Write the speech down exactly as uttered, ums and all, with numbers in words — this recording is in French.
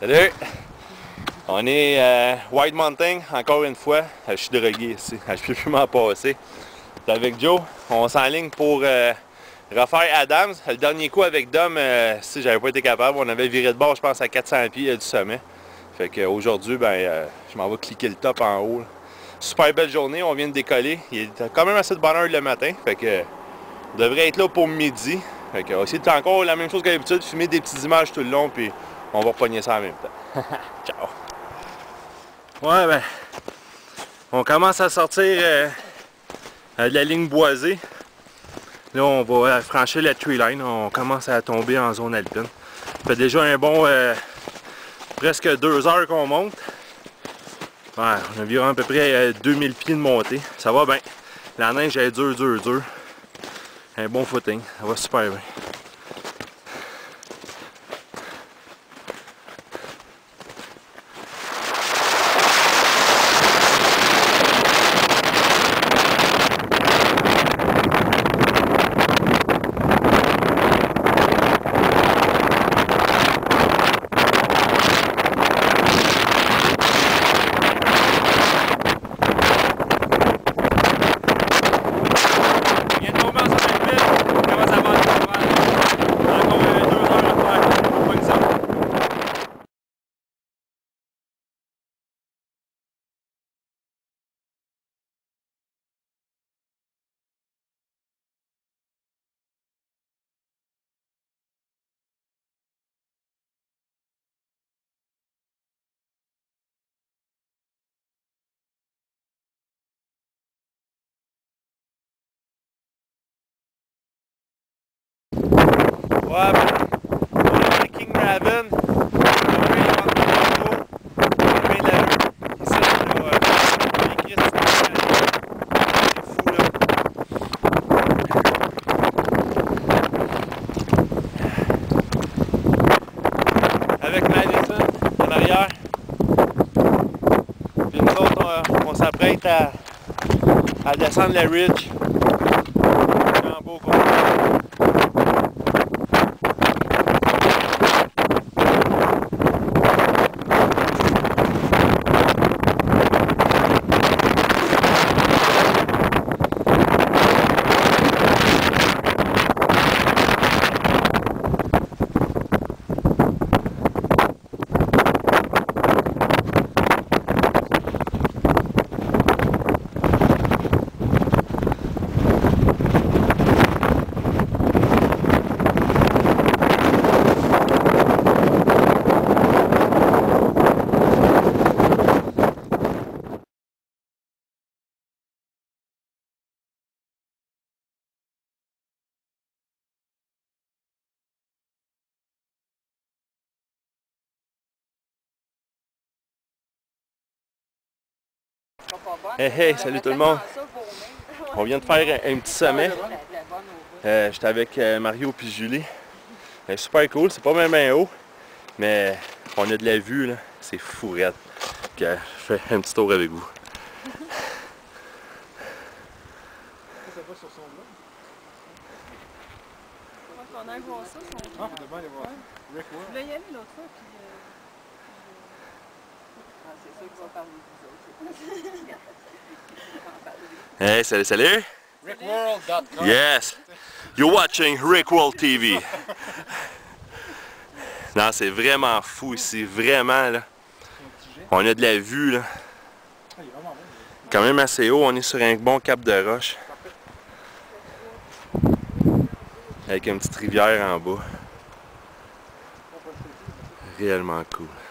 Salut! On est euh, White Mountain, encore une fois. Je suis drogué ici, je ne peux plus m'en passer. C'est avec Joe, on s'enligne pour euh, refaire Adams. Le dernier coup avec Dom, euh, si j'avais pas été capable, on avait viré de bord, je pense, à quatre cents pieds du sommet. Fait qu'aujourd'hui, ben, euh, je m'en vais cliquer le top en haut. Là. Super belle journée, on vient de décoller. Il est quand même assez de bonne heure le matin, fait que euh, on devrait être là pour midi. Fait que, on va essayer de faire encore la même chose qu'à l'habitude, filmer des petites images tout le long, puis on va repogner ça en même temps. Ciao! Ouais, ben, on commence à sortir euh, de la ligne boisée. Là, on va franchir la tree line, on commence à tomber en zone alpine. Ça fait déjà un bon euh, presque deux heures qu'on monte. Ouais, on a vu à peu près euh, deux mille pieds de montée. Ça va bien. La neige est dure, dure, dure. Un bon footing, ça va super bien. Ouais, ben, on est King Raven, avec Madison en arrière. Puis nous autres, on, on s'apprête à, à descendre la ridge. Hey, hey, salut tout le monde! On vient de faire un, un petit sommet. Euh, J'étais avec Mario puis Julie. Euh, super cool, c'est pas même bien haut, mais on a de la vue là, c'est fourette. Puis euh, je fais un petit tour avec vous. On va aller voir ça, on va aller voir Rick World. Je voulais y aller l'autre fois, puis... C'est sûr qu'ils vont parler de vous autres. Hey, salut, salut! Rick World dot com. Yes! You're watching Rick World T V. Non, c'est vraiment fou ici, vraiment là. On a de la vue là. Quand même assez haut, on est sur un bon cap de roche. Avec une petite rivière en bas. Réellement cool.